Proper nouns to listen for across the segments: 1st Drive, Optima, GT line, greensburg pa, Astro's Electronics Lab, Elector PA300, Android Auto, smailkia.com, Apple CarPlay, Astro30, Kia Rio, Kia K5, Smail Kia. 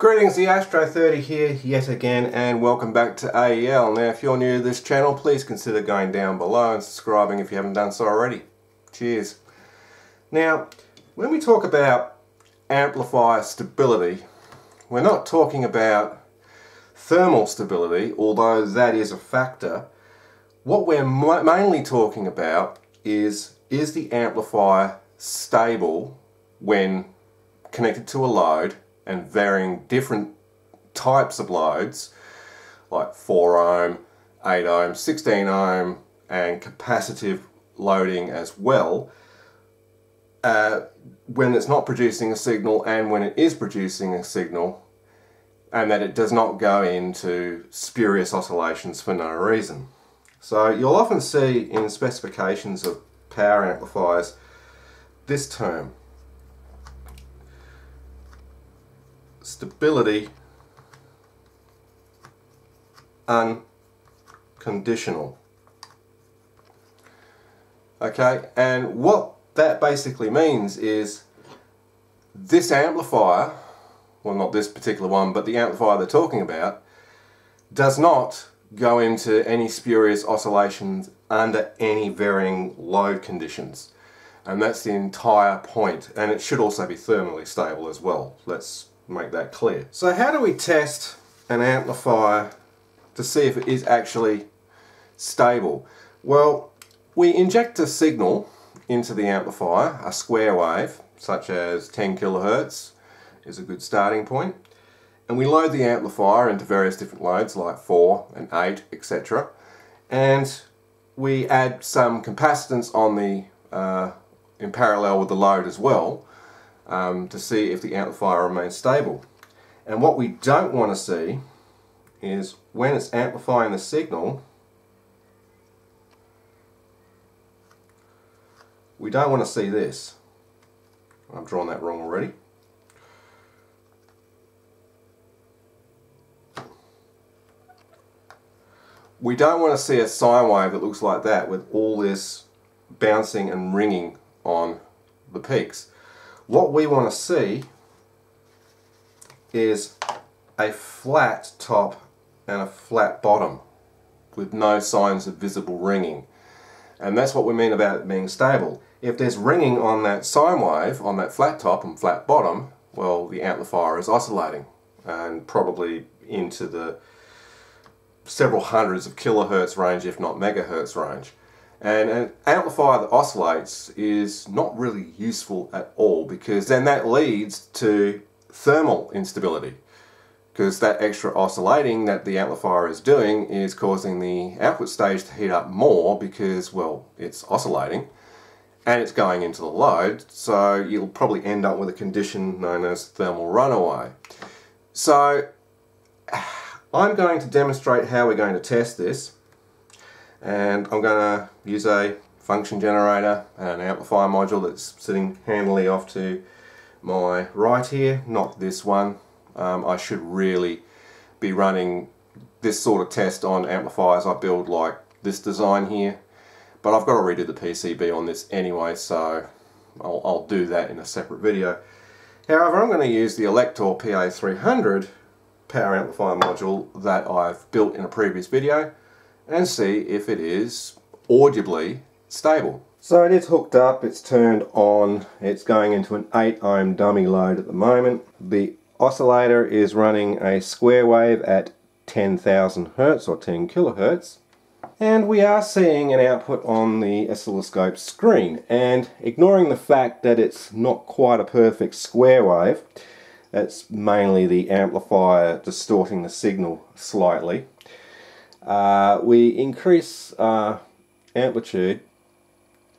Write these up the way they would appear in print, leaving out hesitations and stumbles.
Greetings, the Astro30 here yet again, and welcome back to AEL. Now, if you're new to this channel, please consider going down below and subscribing if you haven't done so already. Cheers. Now, when we talk about amplifier stability, we're not talking about thermal stability, although that is a factor. What we're mainly talking about is the amplifier stable when connected to a load and varying different types of loads like 4 ohm, 8 ohm, 16 ohm and capacitive loading as well, when it's not producing a signal and when it is producing a signal, and that it does not go into spurious oscillations for no reason. So you'll often see in specifications of power amplifiers this term, stability unconditional. Okay, and what that basically means is this amplifier, well, not this particular one, but the amplifier they're talking about, does not go into any spurious oscillations under any varying load conditions. And that's the entire point. And it should also be thermally stable as well. Let's make that clear. So how do we test an amplifier to see if it is actually stable? Well, we inject a signal into the amplifier, a square wave, such as 10 kilohertz is a good starting point, and we load the amplifier into various different loads like 4 and 8, etc. And we add some capacitance on the in parallel with the load as well, to see if the amplifier remains stable. And what we don't want to see is when it's amplifying the signal, we don't want to see this. I've drawn that wrong already. We don't want to see a sine wave that looks like that with all this bouncing and ringing on the peaks. What we want to see is a flat top and a flat bottom with no signs of visible ringing. And that's what we mean about it being stable. If there's ringing on that sine wave, on that flat top and flat bottom, well, the amplifier is oscillating and probably into the several hundreds of kilohertz range, if not megahertz range. And an amplifier that oscillates is not really useful at all, because then that leads to thermal instability, because that extra oscillating that the amplifier is doing is causing the output stage to heat up more because, well, it's oscillating and it's going into the load, so you'll probably end up with a condition known as thermal runaway. So I'm going to demonstrate how we're going to test this. And I'm going to use a function generator and an amplifier module that's sitting handily off to my right here, not this one. I should really be running this sort of test on amplifiers I build like this design here, but I've got to redo the PCB on this anyway, so I'll do that in a separate video. However, I'm going to use the Elector PA300 power amplifier module that I've built in a previous video and see if it is audibly stable. So it is hooked up, it's turned on, it's going into an 8 ohm dummy load at the moment. The oscillator is running a square wave at 10,000 Hz or 10 kilohertz. And we are seeing an output on the oscilloscope screen. And ignoring the fact that it's not quite a perfect square wave, that's mainly the amplifier distorting the signal slightly. We increase amplitude,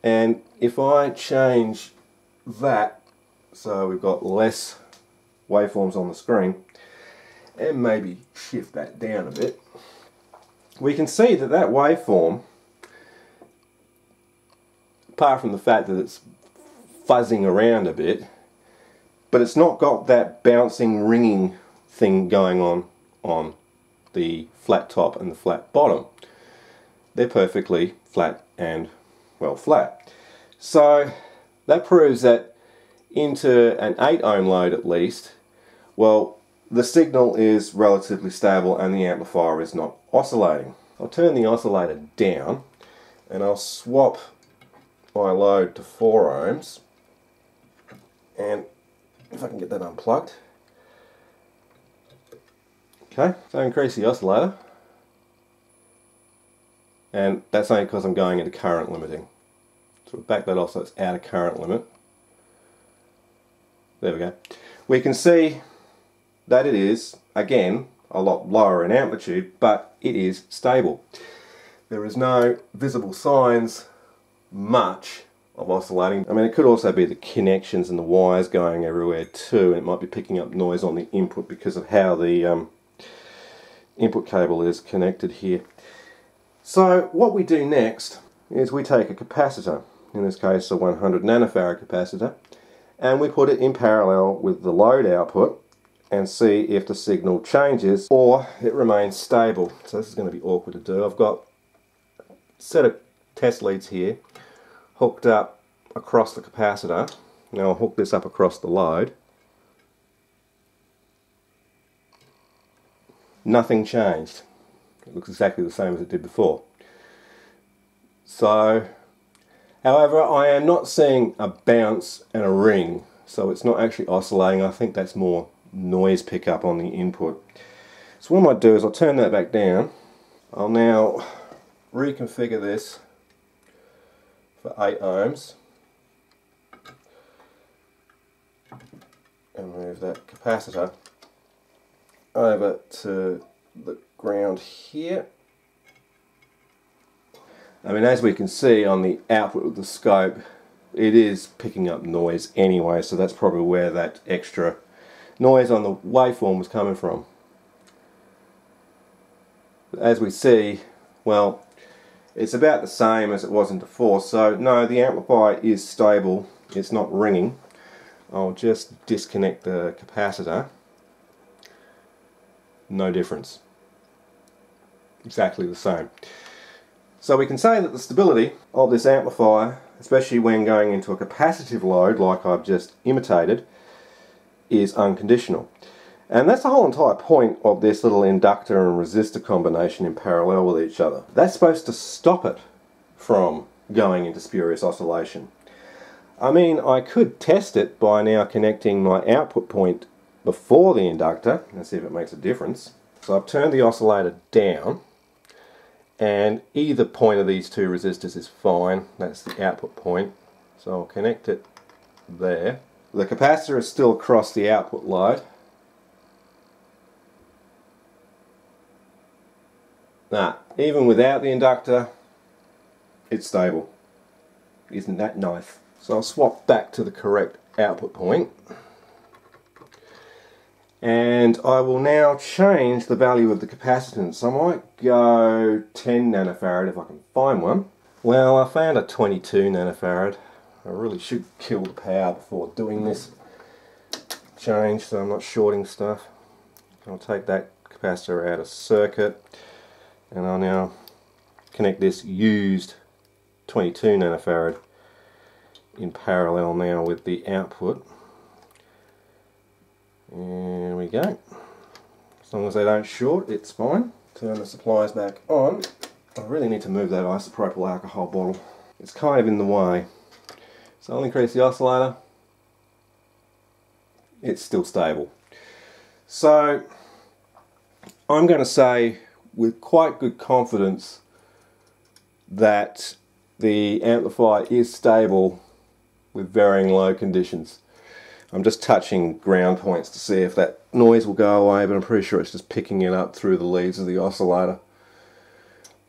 and if I change that so we've got less waveforms on the screen and maybe shift that down a bit, we can see that that waveform, apart from the fact that it's fuzzing around a bit, but it's not got that bouncing ringing thing going on the flat top and the flat bottom. They're perfectly flat and, well, flat. So that proves that into an 8 ohm load at least, well, the signal is relatively stable and the amplifier is not oscillating. I'll turn the oscillator down and I'll swap my load to 4 ohms, and if I can get that unplugged. Okay, so increase the oscillator, and that's only because I'm going into current limiting. So we'll back that off so it's out of current limit. There we go. We can see that it is, again, a lot lower in amplitude, but it is stable. There is no visible signs much of oscillating. I mean, it could also be the connections and the wires going everywhere too, and it might be picking up noise on the input because of how the input cable is connected here. So what we do next is we take a capacitor, in this case a 100 nanofarad capacitor, and we put it in parallel with the load output and see if the signal changes or it remains stable. So this is going to be awkward to do. I've got a set of test leads here hooked up across the capacitor. Now I'll hook this up across the load. Nothing changed. It looks exactly the same as it did before. So, however, I am not seeing a bounce and a ring, so it's not actually oscillating. I think that's more noise pickup on the input. So what I might do is I'll turn that back down. I'll now reconfigure this for 8 ohms and move that capacitor over to the ground here. I mean, as we can see on the output of the scope, it is picking up noise anyway, so that's probably where that extra noise on the waveform was coming from. As we see, well, it's about the same as it was in before, so no, the amplifier is stable, it's not ringing. I'll just disconnect the capacitor. No difference. Exactly the same. So we can say that the stability of this amplifier, especially when going into a capacitive load like I've just imitated, is unconditional. And that's the whole entire point of this little inductor and resistor combination in parallel with each other. That's supposed to stop it from going into spurious oscillation. I mean, I could test it by now connecting my output point before the inductor and see if it makes a difference. So I've turned the oscillator down, and either point of these two resistors is fine. That's the output point. So I'll connect it there. The capacitor is still across the output load. Nah, even without the inductor, it's stable. Isn't that nice? So I'll swap back to the correct output point. And I will now change the value of the capacitance. I might go 10 nanofarad if I can find one. Well, I found a 22 nanofarad. I really should kill the power before doing this change so I'm not shorting stuff. I'll take that capacitor out of circuit. And I'll now connect this used 22 nanofarad in parallel now with the output. There we go. As long as they don't short, it's fine. Turn the supplies back on. I really need to move that isopropyl alcohol bottle. It's kind of in the way. So I'll increase the oscillator. It's still stable. So I'm going to say with quite good confidence that the amplifier is stable with varying low conditions. I'm just touching ground points to see if that noise will go away, but I'm pretty sure it's just picking it up through the leads of the oscillator.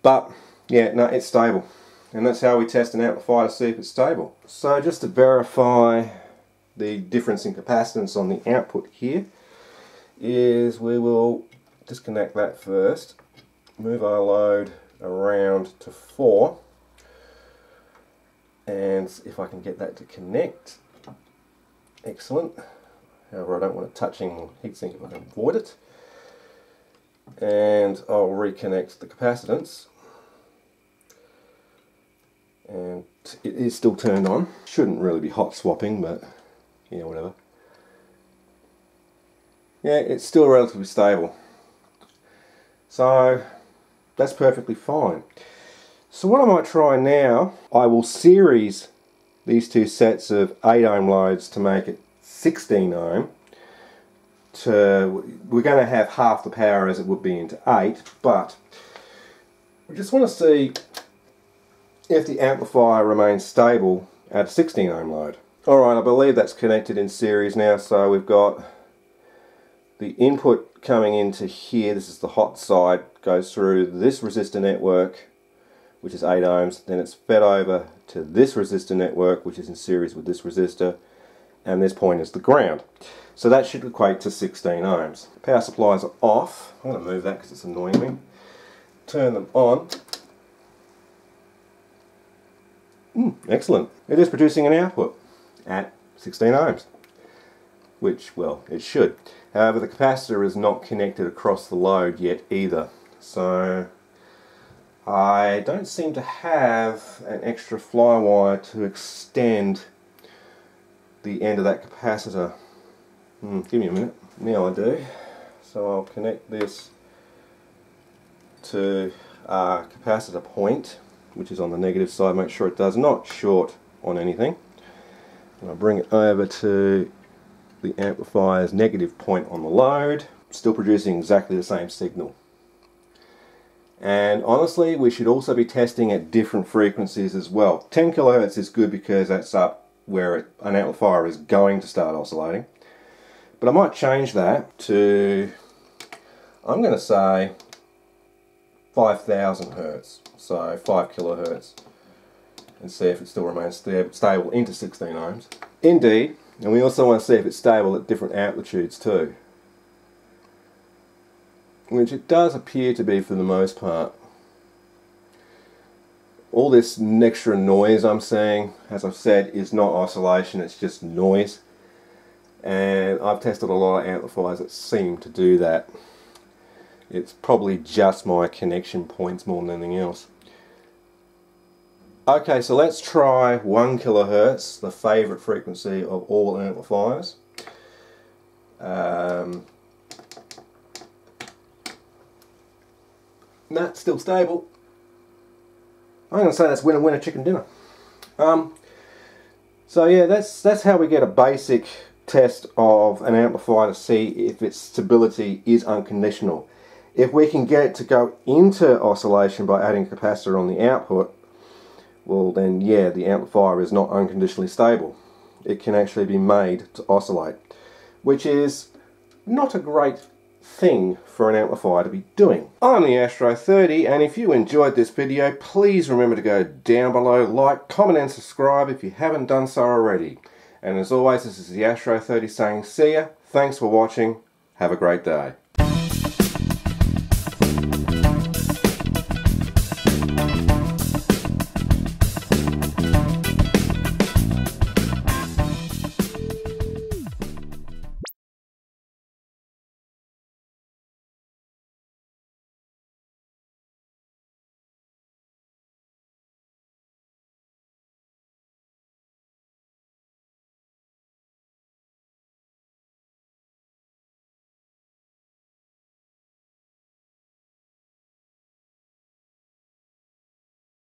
But yeah, no, it's stable. And that's how we test an amplifier to see if it's stable. So just to verify the difference in capacitance on the output here is we will disconnect that first. Move our load around to 4, and if I can get that to connect, excellent. However, I don't want it touching heatsink if I can avoid it. And I'll reconnect the capacitance, and it is still turned on. Shouldn't really be hot swapping, but yeah, whatever. yeah, it's still relatively stable. So that's perfectly fine. So what I might try now, I will series these two sets of 8 ohm loads to make it 16 ohm. We're going to have half the power as it would be into 8, but we just want to see if the amplifier remains stable at a 16 ohm load. Alright, I believe that's connected in series now, so we've got the input coming into here, this is the hot side, goes through this resistor network, which is 8 ohms, then it's fed over to this resistor network, which is in series with this resistor, and this point is the ground. So that should equate to 16 ohms. Power supplies are off. I'm going to move that because it's annoying me. Turn them on. Excellent. It is producing an output at 16 ohms, which, well, it should. However, the capacitor is not connected across the load yet either. So I don't seem to have an extra fly wire to extend the end of that capacitor. Give me a minute. Now I do. So I'll connect this to our capacitor point, which is on the negative side. Make sure it does not short on anything. And I'll bring it over to the amplifier's negative point on the load. Still producing exactly the same signal. And honestly, we should also be testing at different frequencies as well. 10 kilohertz is good because that's up where an amplifier is going to start oscillating. But I might change that to, I'm going to say 5,000 hertz, so 5 kilohertz, and see if it still remains stable into 16 ohms. Indeed, and we also want to see if it's stable at different amplitudes too, which it does appear to be for the most part. All this extra noise I'm seeing, as I've said, is not oscillation, it's just noise. And I've tested a lot of amplifiers that seem to do that. It's probably just my connection points more than anything else. Okay, so let's try 1 kilohertz, the favourite frequency of all amplifiers. That's still stable. I'm going to say that's winner-winner chicken dinner. So yeah, that's how we get a basic test of an amplifier to see if its stability is unconditional. If we can get it to go into oscillation by adding capacitor on the output, well then yeah, the amplifier is not unconditionally stable. It can actually be made to oscillate, which is not a great thing for an amplifier to be doing. I'm the Astro 30, and if you enjoyed this video, please remember to go down below, like, comment and subscribe if you haven't done so already. And as always, this is the Astro 30 saying see ya, thanks for watching, have a great day.